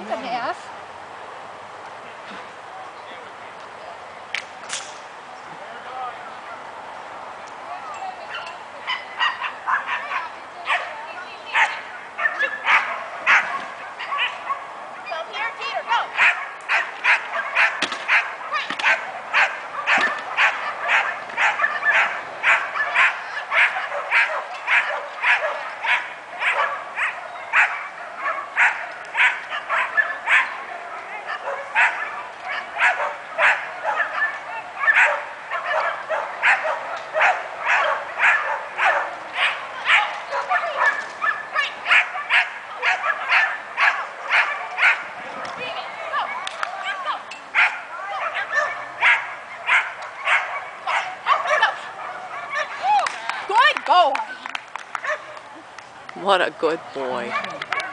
He's a half. What a good boy.